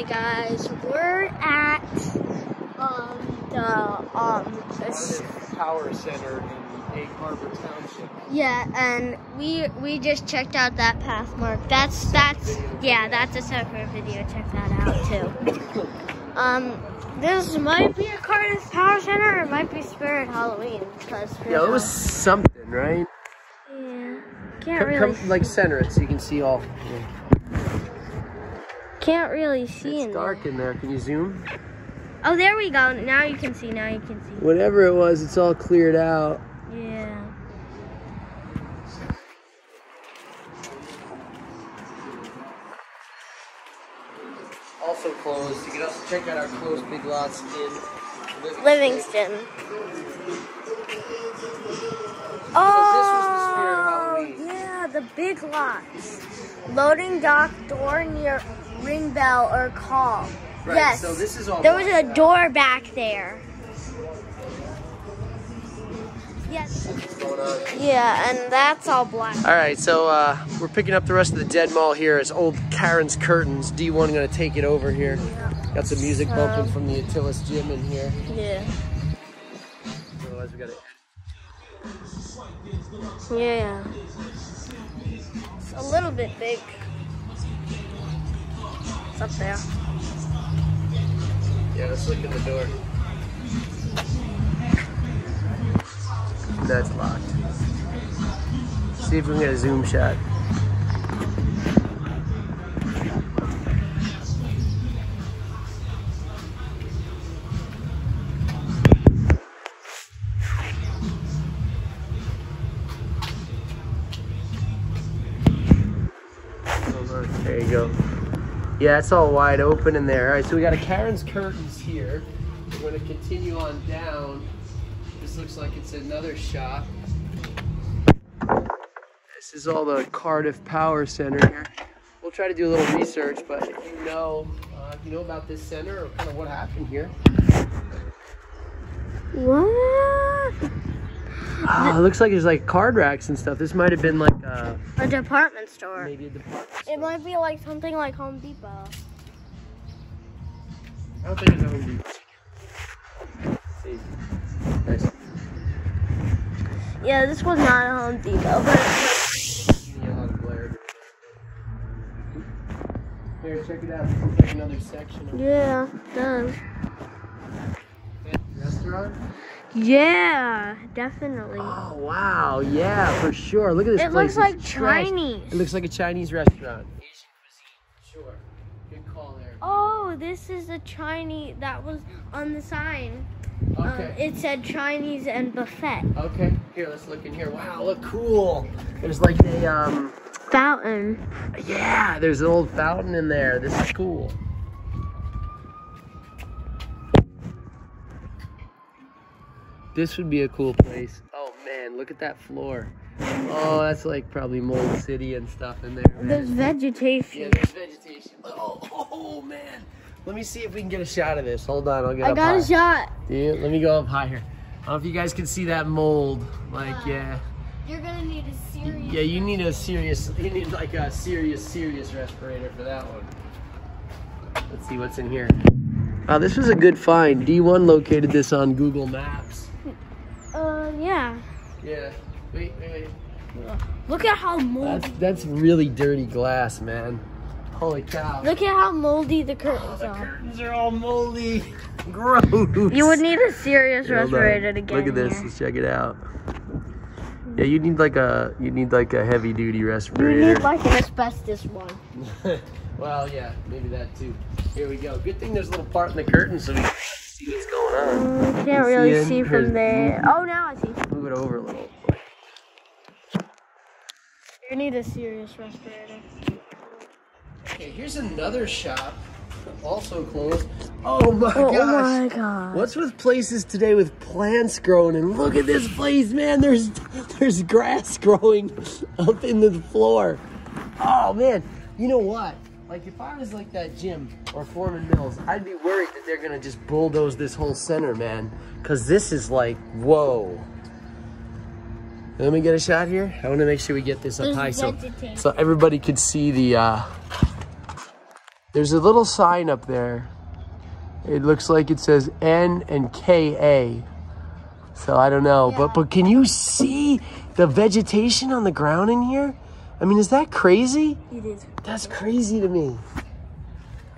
Hi guys, we're at the Cardiff Power Center in Egg Harbor Township. Yeah, and we just checked out that Pathmark. That's a separate video. Check that out too. This might be a Cardiff Power Center, or it might be Spirit Halloween. Yeah, it was something, right? Yeah, center it so you can see all. Yeah. Can't really see. It's dark in there. Can you zoom? Oh, there we go. Now you can see. Whatever it was, it's all cleared out. Yeah. Also closed. You can also check out our closed Big Lots in Livingston. Oh, so this was the Spirit Halloween. Yeah, the Big Lots. Loading dock door near. Ring bell or call. Right, yes. So this is all there was a door back there. Yes. Yeah, and that's all black. All right, so we're picking up the rest of the dead mall here. It's old Karen's Curtains. D1 gonna take it over here. Yeah. Got some music bumping from the Attilus Gym in here. Yeah. Otherwise we got it. Yeah. It's a little bit big. Up there. Yeah, let's look at the door. That's locked. See if we can get a zoom shot. Hold on. There you go. Yeah, it's all wide open in there. All right, so we got a Karen's Curtains here. We're gonna continue on down. This looks like it's another shop. This is all the Cardiff Power Center here. We'll try to do a little research, but if you know about this center or kind of what happened here. What? It looks like there's like card racks and stuff. This might have been like a department store. Maybe a department store. It might be like something like Home Depot. I don't think it's a Home Depot. Nice. Yeah, this was not a Home Depot, but it's like... Here, check it out. It's like another section. Yeah, done. Restaurant? Yeah, definitely. Oh wow, yeah, for sure. Look at this place. It looks like Chinese. It looks like a Chinese restaurant. Asian cuisine, sure. Good call there. Oh, this is a Chinese that was on the sign. Okay. It said Chinese and buffet. Okay, here, let's look in here. Wow, look cool. There's like a fountain. Yeah, there's an old fountain in there. This is cool. This would be a cool place. Oh man, look at that floor. Oh, that's like probably Mold City and stuff in there. Man. There's vegetation. Yeah, there's vegetation. Oh man. Let me see if we can get a shot of this. Hold on, I'll get up high. I got a shot. Yeah, let me go up higher. I don't know if you guys can see that mold. Like, yeah. You're gonna need a serious... Yeah, you need a serious... You need like a serious respirator for that one. Let's see what's in here. Wow, this was a good find. D1 located this on Google Maps. Yeah. Wait. Look at how moldy. That's really dirty glass, man. Holy cow. Look at how moldy the curtains are. The curtains are all moldy. Gross. You would need a serious respirator to get in. Look at this. Here. Let's check it out. Yeah, you need like a heavy duty respirator. You need like an asbestos one. Well, yeah, maybe that too. Here we go. Good thing there's a little part in the curtain so we can see what's going on. Can't really see from there. Oh, now I see. Move it over a little. You need a serious respirator. Okay, here's another shop. Also closed. Oh my gosh. Oh my god. What's with places today with plants growing? And look at this place, man. There's grass growing up in the floor. Oh man. You know what? Like if I was like that gym or Foreman Mills, I'd be worried that they're gonna just bulldoze this whole center, man. Cause this is like, whoa. Let me get a shot here. I wanna make sure we get this up high so everybody could see the There's a little sign up there. It looks like it says N and K-A. So I don't know, yeah. But can you see the vegetation on the ground in here? I mean, is that crazy? It is. That's crazy to me.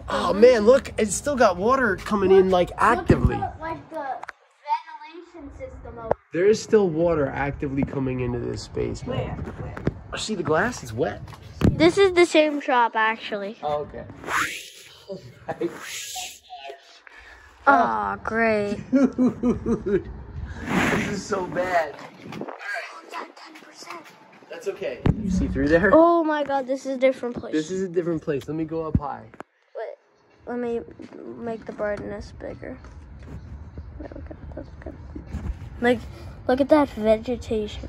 Oh man, look, it's still got water coming in like actively. Look at the, like the ventilation system over. There is still water actively coming into this space, man. Where? Oh, see, the glass is wet. This is the same shop, actually. Oh, okay. All right. Oh, great. Dude, this is so bad. All right. 10%. That's okay. You see through there? Oh my God, this is a different place. This is a different place. Let me go up high. Wait, let me make the brightness bigger. There we go. That's good. Like, look at that vegetation.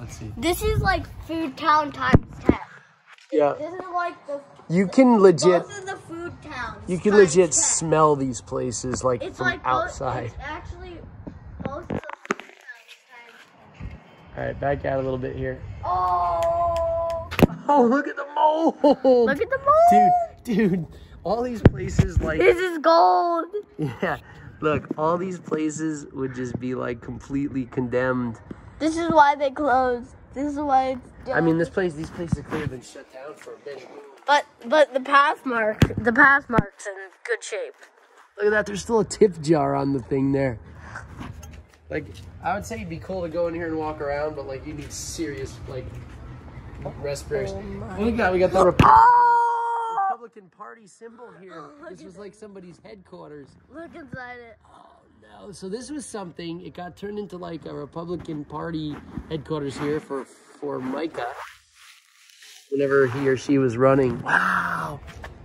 Let's see. This is like Food Town ×10. Yeah. This is like the. You can legit. Both of the Food Towns. You can legit 10. Smell these places like it's from like outside. It's actually both of the Food Towns ×10. All right, back out a little bit here. Oh. Oh, look at the mold. Look at the mold. Dude, all these places like. This is gold. Yeah, look, all these places would just be like completely condemned. This is why they closed. This is why it's done. I mean, these places could have been shut down for a bit. But the Pathmark's in good shape. Look at that. There's still a tip jar on the thing there. Like, I would say it'd be cool to go in here and walk around, but like you need serious like respiration. Oh, look at that. We got the Republican Party symbol here. Oh, this was like somebody's headquarters. Look inside it. Oh. No, so this was something, it got turned into like a Republican Party headquarters here for Micah whenever he or she was running. Wow,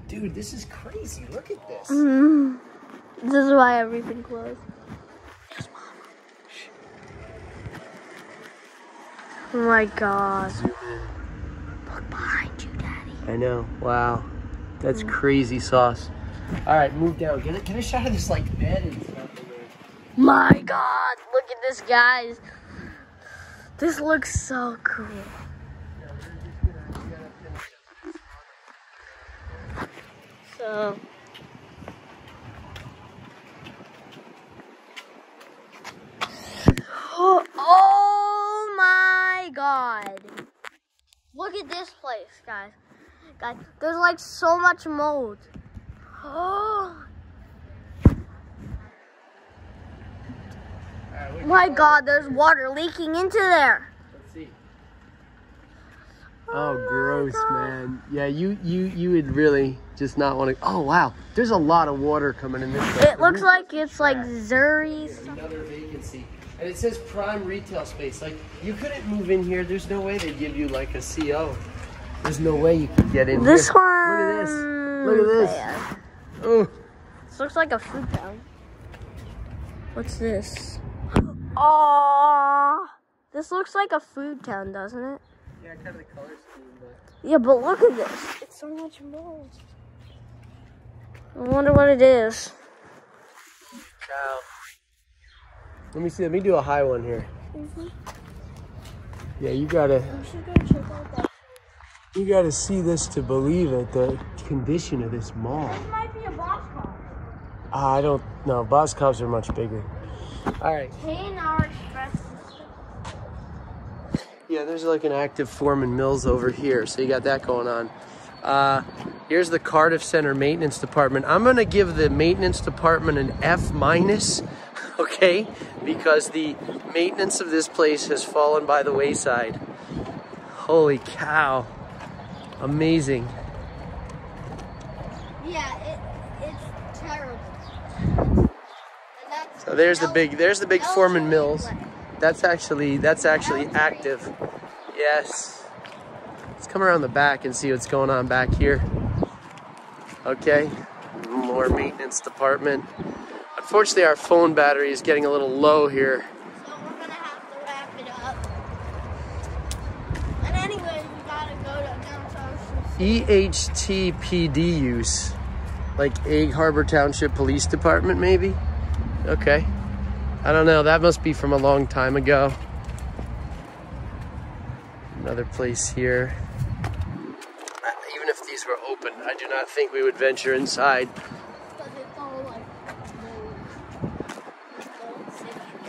dude, this is crazy. Look at this. Mm-hmm. This is why everything closed. Yes, Mom. Oh my God. Look behind you, Daddy. I know. Wow, that's crazy sauce. All right, move down. Get a shot of this like bed and stuff. My God, look at this, guys. This looks so cool. So. Oh my God. Look at this place, guys. Guys, there's like so much mold. Oh. My God, there's water leaking into there. Let's see. Oh, gross, man. Yeah, you would really just not want to. Oh, wow. There's a lot of water coming in this. It looks like it's like Zuri's. Another vacancy. And it says prime retail space. Like, you couldn't move in here. There's no way they'd give you like a CO. There's no way you could get in this here. This one. Look at this. Look at this. Oh. This looks like a food town. What's this? Oh, this looks like a food town, doesn't it? Yeah, kind of the color scheme, but... Yeah, but look at this. It's so much mold. I wonder what it is. Wow. Let me see. Let me do a high one here. Mm-hmm. Yeah, you gotta... We should go check out that. You gotta see this to believe it, the condition of this mall. This might be a Boscov. I don't know. Boscovs are much bigger. All right. Yeah, there's like an active Foreman Mills over here, so you got that going on. Here's the Cardiff Center Maintenance Department. I'm gonna give the maintenance department an F-, okay? Because the maintenance of this place has fallen by the wayside. Holy cow! Amazing. Yeah, it's terrible. So there's the big Foreman Mills. That's actually active. Yes. Let's come around the back and see what's going on back here. Okay. More maintenance department. Unfortunately, our phone battery is getting a little low here. So we're gonna have to wrap it up. And anyway, we gotta go to downtown. EHTPD use, like Egg Harbor Township Police Department, maybe. Okay. I don't know. That must be from a long time ago. Another place here. Even if these these were open, I do not think we would venture inside.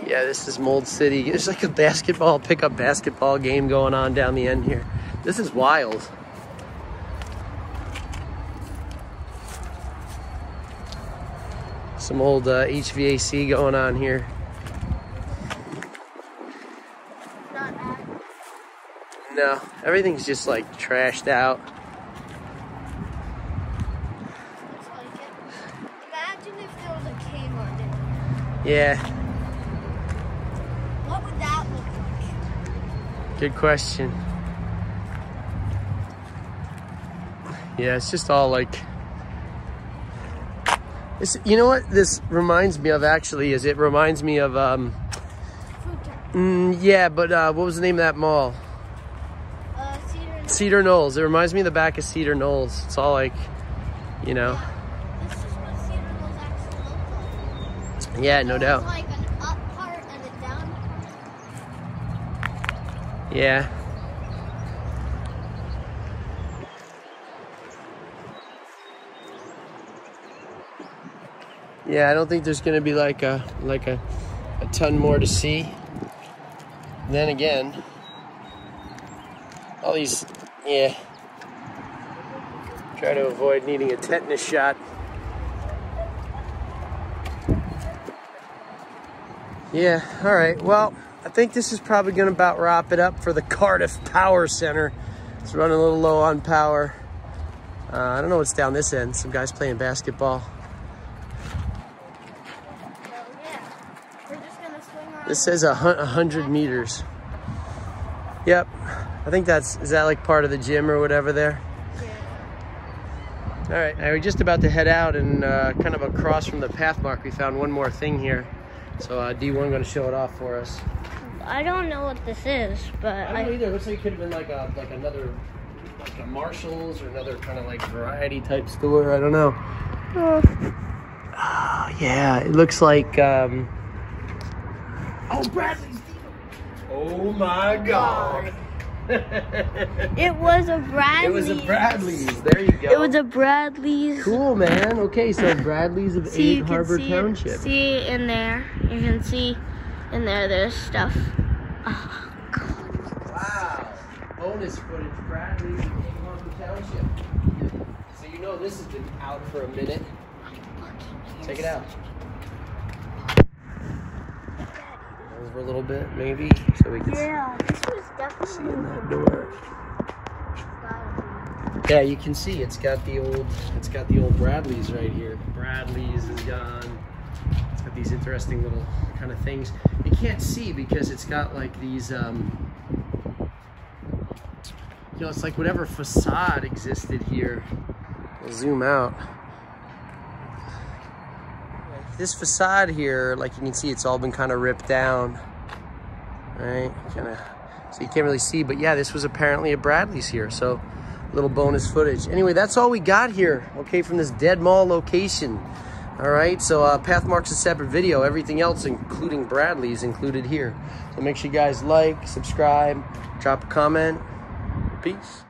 Yeah, this is Mold City. There's like a basketball, pickup basketball game going on down the end here. This is wild. Some old HVAC going on here. No, everything's just like trashed out. Imagine if there was a Kmart there. Yeah. What would that look like? Good question. Yeah, it's just all like... It's, you know what this reminds me of actually is it reminds me of... Food Town. Yeah, but what was the name of that mall? Cedar Knolls. It reminds me of the back of Cedar Knolls. It's all like, you know. Yeah, this is what Cedar Knolls actually look like. Yeah, no doubt. Like yeah. Yeah, I don't think there's gonna be like a ton more to see. Then again, all these, yeah. Try to avoid needing a tetanus shot. Yeah, all right, well. I think this is probably gonna about wrap it up for the Cardiff Power Center. It's running a little low on power. I don't know what's down this end. Some guys playing basketball. Well, yeah. We're just gonna swing around. This says 100 meters. Yep. I think that's, is that like part of the gym or whatever there? Yeah. All right, now we're just about to head out and kind of across from the Pathmark, we found one more thing here. So D1 gonna show it off for us. I don't know what this is, but I don't either. It looks like it could have been like a Marshall's or another kind of like variety type store. I don't know. Yeah, it looks like oh, Bradlees. Oh my God! It was a Bradlees. It was a Bradlees. There you go. It was a Bradlees. Cool, man. Okay, so Bradlees of Egg Harbor Township. See in there. You can see. In there, there's stuff. Oh, God. Wow. Bonus footage, Bradlees in Egg Harbor Township. So you know this has been out for a minute. Check it out. Over a little bit, maybe, so we can see in that door. Yeah, you can see it's got the old Bradlees right here. Bradlees is gone. It's got these interesting little kind of things. You can't see because it's got like these, you know, it's like whatever facade existed here. We'll zoom out. This facade here, like you can see, it's all been kind of ripped down, right? Kind of, so you can't really see, but yeah, this was apparently a Bradlees here. So a little bonus footage. Anyway, that's all we got here, okay, from this dead mall location. All right, so Pathmark's a separate video. Everything else, including Bradlees, included here. So make sure you guys like, subscribe, drop a comment. Peace.